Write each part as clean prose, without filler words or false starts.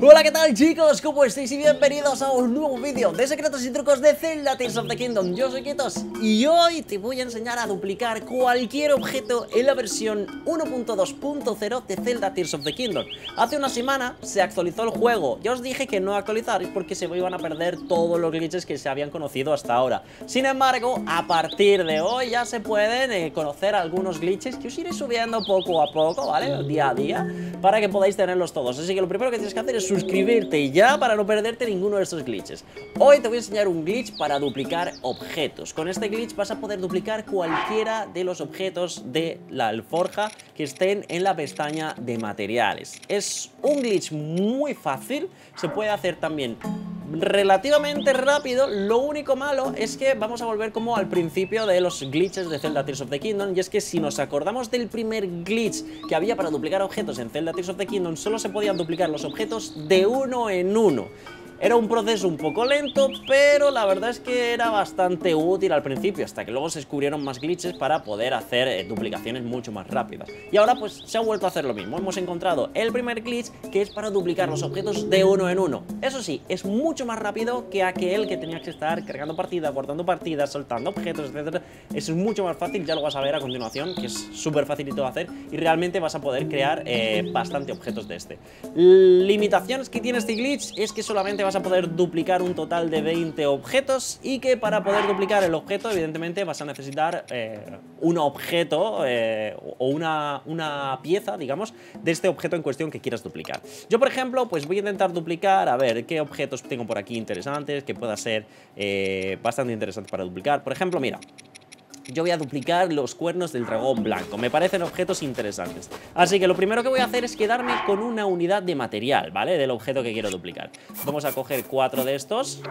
Hola, ¿qué tal, chicos? ¿Cómo estáis? Y bienvenidos a un nuevo vídeo de secretos y trucos de Zelda Tears of the Kingdom. Yo soy Ketos y hoy te voy a enseñar a duplicar cualquier objeto en la versión 1.2.0 de Zelda Tears of the Kingdom. Hace una semana se actualizó el juego. Ya os dije que no actualizaréis porque se iban a perder todos los glitches que se habían conocido hasta ahora. Sin embargo, a partir de hoy ya se pueden conocer algunos glitches que os iré subiendo poco a poco, ¿vale? Día a día, para que podáis tenerlos todos. Así que lo primero que tienes que hacer es suscribirte ya para no perderte ninguno de estos glitches. Hoy te voy a enseñar un glitch para duplicar objetos. Con este glitch vas a poder duplicar cualquiera de los objetos de la alforja que estén en la pestaña de materiales. Es un glitch muy fácil, se puede hacer también relativamente rápido. Lo único malo es que vamos a volver como al principio de los glitches de Zelda Tears of the Kingdom, y es que si nos acordamos del primer glitch que había para duplicar objetos en Zelda Tears of the Kingdom, solo se podían duplicar los objetos de uno en uno. Era un proceso un poco lento, pero la verdad es que era bastante útil al principio, hasta que luego se descubrieron más glitches para poder hacer duplicaciones mucho más rápidas. Y ahora pues se ha vuelto a hacer lo mismo. Hemos encontrado el primer glitch, que es para duplicar los objetos de uno en uno. Eso sí, es mucho más rápido que aquel que tenías que estar cargando partidas, guardando partidas, soltando objetos, etc. Eso es mucho más fácil, ya lo vas a ver a continuación, que es súper facilito de hacer y realmente vas a poder crear bastante objetos de este. Limitaciones que tiene este glitch es que solamente vas a poder duplicar un total de 20 objetos, y que para poder duplicar el objeto evidentemente vas a necesitar un objeto o una pieza, digamos, de este objeto en cuestión que quieras duplicar. Yo, por ejemplo, pues voy a intentar duplicar, a ver qué objetos tengo por aquí interesantes que pueda ser bastante interesante para duplicar. Por ejemplo, mira, yo voy a duplicar los cuernos del dragón blanco. Me parecen objetos interesantes. Así que lo primero que voy a hacer es quedarme con una unidad de material, ¿vale? Del objeto que quiero duplicar. Vamos a coger 4 de estos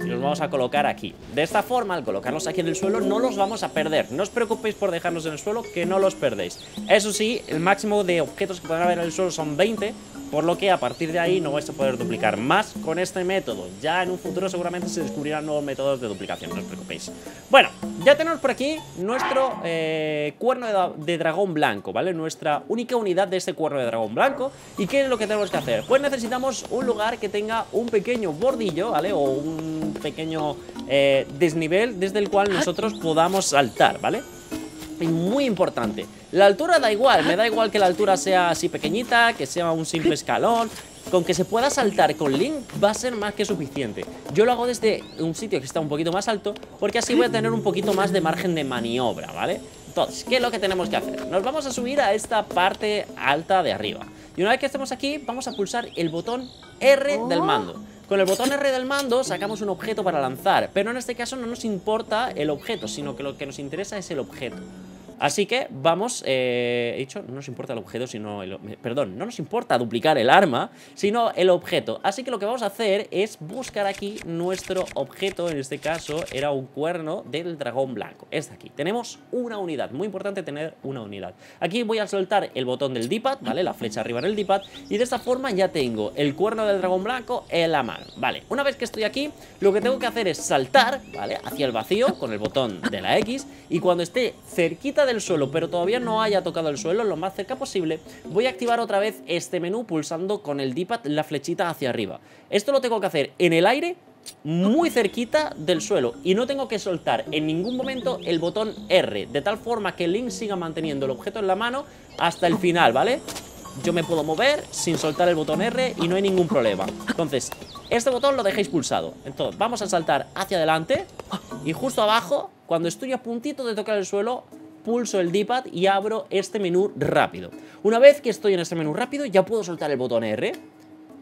y los vamos a colocar aquí. De esta forma, al colocarlos aquí en el suelo, no los vamos a perder. No os preocupéis por dejarlos en el suelo, que no los perdéis. Eso sí, el máximo de objetos que podrán haber en el suelo son 20, por lo que a partir de ahí no vais a poder duplicar más con este método. Ya en un futuro seguramente se descubrirán nuevos métodos de duplicación, no os preocupéis. Bueno, ya tenemos por aquí nuestro cuerno de dragón blanco, ¿vale? Nuestra única unidad de este cuerno de dragón blanco. ¿Y qué es lo que tenemos que hacer? Pues necesitamos un lugar que tenga un pequeño bordillo, ¿vale? O un pequeño desnivel desde el cual nosotros podamos saltar, ¿vale? Y muy importante, la altura da igual. Me da igual que la altura sea así pequeñita, que sea un simple escalón. Con que se pueda saltar con Link va a ser más que suficiente. Yo lo hago desde un sitio que está un poquito más alto, porque así voy a tener un poquito más de margen de maniobra, ¿vale? Entonces, ¿qué es lo que tenemos que hacer? Nos vamos a subir a esta parte alta de arriba, y una vez que estemos aquí vamos a pulsar el botón R del mando. Con el botón R del mando sacamos un objeto para lanzar, pero en este caso no nos importa el objeto, sino que lo que nos interesa es el objeto. Así que vamos, he dicho, no nos importa el objeto, sino el, perdón, no nos importa duplicar el arma, sino el objeto. Así que lo que vamos a hacer es buscar aquí nuestro objeto. En este caso era un cuerno del dragón blanco. Es de aquí, tenemos una unidad, muy importante tener una unidad. Aquí voy a soltar el botón del D-pad, ¿vale? La flecha arriba en el D-pad, y de esta forma ya tengo el cuerno del dragón blanco en la mano, ¿vale? Una vez que estoy aquí, lo que tengo que hacer es saltar, ¿vale? Hacia el vacío con el botón de la X, y cuando esté cerquita del suelo, pero todavía no haya tocado el suelo, lo más cerca posible, voy a activar otra vez este menú pulsando con el D-pad la flechita hacia arriba. Esto lo tengo que hacer en el aire, muy cerquita del suelo, y no tengo que soltar en ningún momento el botón R, de tal forma que Link siga manteniendo el objeto en la mano hasta el final, ¿vale? Yo me puedo mover sin soltar el botón R y no hay ningún problema. Entonces, este botón lo dejéis pulsado. Entonces, vamos a saltar hacia adelante, y justo abajo, cuando estoy a puntito de tocar el suelo, pulso el D-pad y abro este menú rápido. Una vez que estoy en este menú rápido, ya puedo soltar el botón R,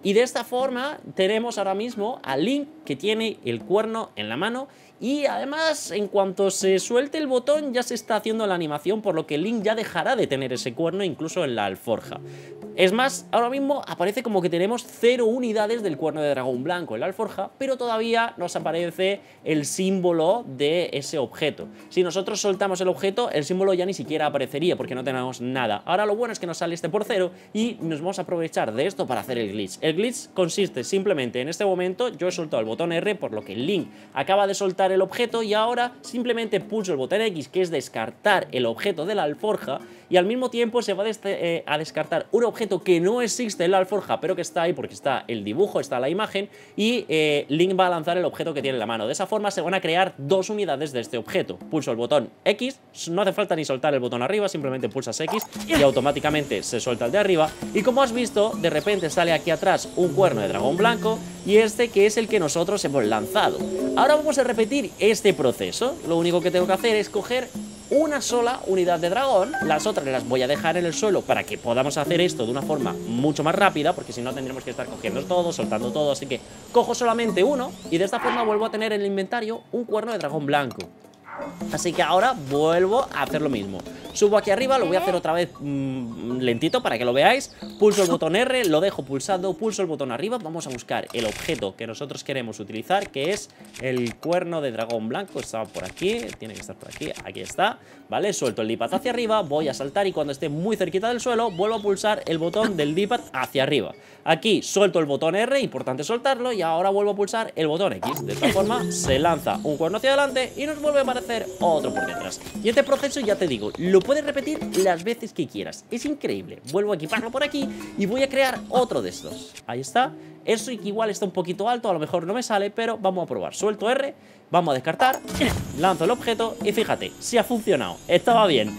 y de esta forma tenemos ahora mismo a Link que tiene el cuerno en la mano, y además en cuanto se suelte el botón ya se está haciendo la animación, por lo que Link ya dejará de tener ese cuerno incluso en la alforja. Es más, ahora mismo aparece como que tenemos 0 unidades del cuerno de dragón blanco en la alforja, pero todavía nos aparece el símbolo de ese objeto. Si nosotros soltamos el objeto, el símbolo ya ni siquiera aparecería porque no tenemos nada. Ahora lo bueno es que nos sale este por 0 y nos vamos a aprovechar de esto para hacer el glitch. El glitch consiste simplemente en este momento, yo he soltado el botón R, por lo que Link acaba de soltar el objeto y ahora simplemente pulso el botón X, que es descartar el objeto de la alforja, y al mismo tiempo se va a descartar un objeto que no existe en la alforja, pero que está ahí porque está el dibujo, está la imagen, y Link va a lanzar el objeto que tiene en la mano. De esa forma se van a crear dos unidades de este objeto. Pulso el botón X, no hace falta ni soltar el botón arriba, simplemente pulsas X y automáticamente se suelta el de arriba, y como has visto, de repente sale aquí atrás un cuerno de dragón blanco, y este que es el que nosotros hemos lanzado. Ahora vamos a repetir este proceso. Lo único que tengo que hacer es coger una sola unidad de dragón, las otras las voy a dejar en el suelo para que podamos hacer esto de una forma mucho más rápida, porque si no tendremos que estar cogiendo todo, soltando todo, así que cojo solamente uno y de esta forma vuelvo a tener en el inventario un cuerno de dragón blanco. Así que ahora vuelvo a hacer lo mismo. Subo aquí arriba, lo voy a hacer otra vez lentito para que lo veáis. Pulso el botón R, lo dejo pulsado, pulso el botón arriba. Vamos a buscar el objeto que nosotros queremos utilizar, que es el cuerno de dragón blanco. Estaba por aquí, tiene que estar por aquí, aquí está. Vale, suelto el D-pad hacia arriba, voy a saltar y cuando esté muy cerquita del suelo vuelvo a pulsar el botón del D-pad hacia arriba. Aquí suelto el botón R, importante soltarlo, y ahora vuelvo a pulsar el botón X. De esta forma se lanza un cuerno hacia adelante y nos vuelve a aparecer otro por detrás. Y este proceso, ya te digo, lo puedes repetir las veces que quieras. Es increíble. Vuelvo a equiparlo por aquí y voy a crear otro de estos. Ahí está. Eso igual está un poquito alto, a lo mejor no me sale, pero vamos a probar. Suelto R, vamos a descartar, lanzo el objeto y fíjate, si ha funcionado, estaba bien.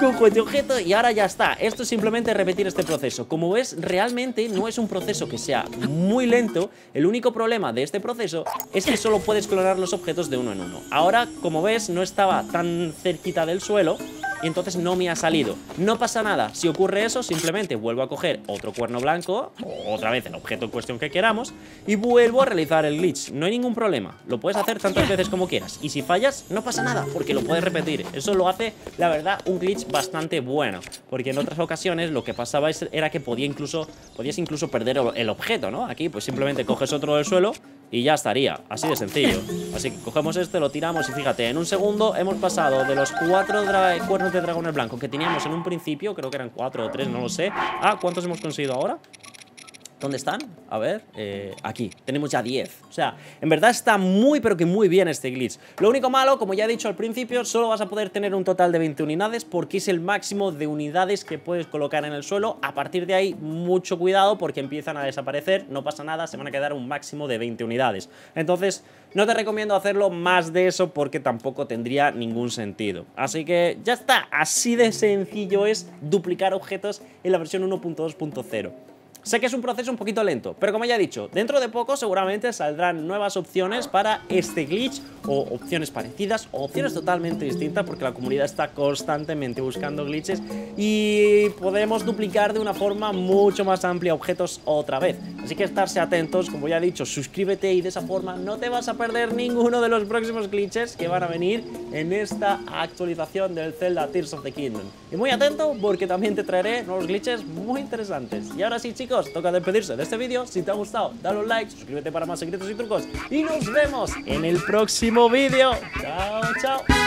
Cojo este objeto y ahora ya está. Esto es simplemente repetir este proceso. Como ves, realmente no es un proceso que sea muy lento. El único problema de este proceso es que solo puedes clonar los objetos de uno en uno. Ahora, como ves, no estaba tan cerquita del suelo y entonces no me ha salido. No pasa nada, si ocurre eso, simplemente vuelvo a coger otro cuerno blanco, o otra vez el objeto en cuestión que queramos, y vuelvo a realizar el glitch. No hay ningún problema, lo puedes hacer tantas veces como quieras, y si fallas, no pasa nada, porque lo puedes repetir. Eso lo hace, la verdad, un glitch bastante bueno, porque en otras ocasiones lo que pasaba era que podías incluso perder el objeto, ¿no? Aquí pues simplemente coges otro del suelo y ya estaría, así de sencillo. Así que cogemos este, lo tiramos y fíjate, en un segundo hemos pasado de los 4 cuernos de dragones blancos que teníamos en un principio, creo que eran 4 o 3, no lo sé. Ah, ¿cuántos hemos conseguido ahora? ¿Dónde están? A ver, aquí, tenemos ya 10. O sea, en verdad está muy pero que muy bien este glitch. Lo único malo, como ya he dicho al principio, solo vas a poder tener un total de 20 unidades porque es el máximo de unidades que puedes colocar en el suelo. A partir de ahí, mucho cuidado porque empiezan a desaparecer, no pasa nada, se van a quedar un máximo de 20 unidades. Entonces, no te recomiendo hacerlo más de eso porque tampoco tendría ningún sentido. Así que ya está, así de sencillo es duplicar objetos en la versión 1.2.0. Sé que es un proceso un poquito lento, pero como ya he dicho, dentro de poco seguramente saldrán nuevas opciones para este glitch, o opciones parecidas, o opciones totalmente distintas, porque la comunidad está constantemente buscando glitches y podemos duplicar de una forma mucho más amplia objetos otra vez. Así que estarse atentos, como ya he dicho, suscríbete y de esa forma no te vas a perder ninguno de los próximos glitches que van a venir en esta actualización del Zelda Tears of the Kingdom. Y muy atento porque también te traeré nuevos glitches muy interesantes. Y ahora sí, chicos, toca despedirse de este vídeo. Si te ha gustado, dale un like, suscríbete para más secretos y trucos y nos vemos en el próximo vídeo. Chao, chao.